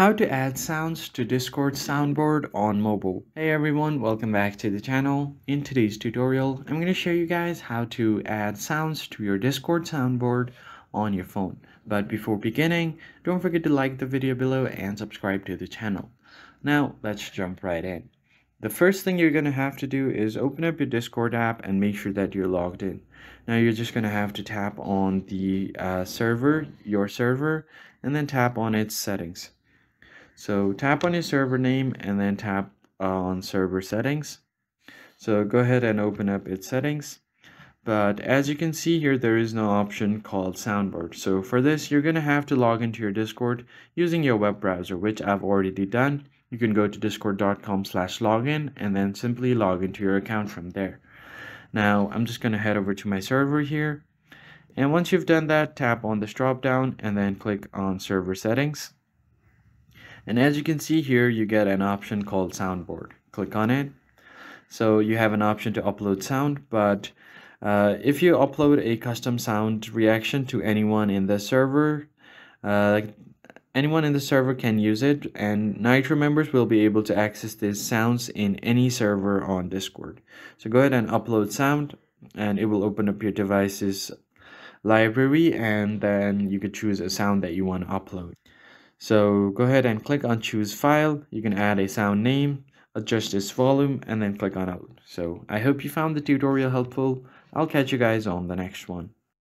How to add sounds to Discord soundboard on mobile. Hey everyone, welcome back to the channel. In today's tutorial, I'm going to show you guys how to add sounds to your Discord soundboard on your phone. But before beginning, don't forget to like the video below and subscribe to the channel. Now, let's jump right in. The first thing you're going to have to do is open up your Discord app and make sure that you're logged in. Now you're just going to have to tap on the your server, and then tap on its settings. So tap on your server name and then tap on server settings. So go ahead and open up its settings. But as you can see here, there is no option called soundboard. So for this, you're going to have to log into your Discord using your web browser, which I've already done. You can go to discord.com/login and then simply log into your account from there. Now I'm just going to head over to my server here. And once you've done that, tap on this drop down and then click on server settings. And as you can see here, you get an option called soundboard. Click on it. So you have an option to upload sound, but if you upload a custom sound reaction to anyone in the server, anyone in the server can use it, and Nitro members will be able to access these sounds in any server on Discord. So go ahead and upload sound, and it will open up your device's library, and then you could choose a sound that you want to upload. So go ahead and click on choose file. You can add a sound name, adjust its volume, and then click on out. So I hope you found the tutorial helpful. I'll catch you guys on the next one.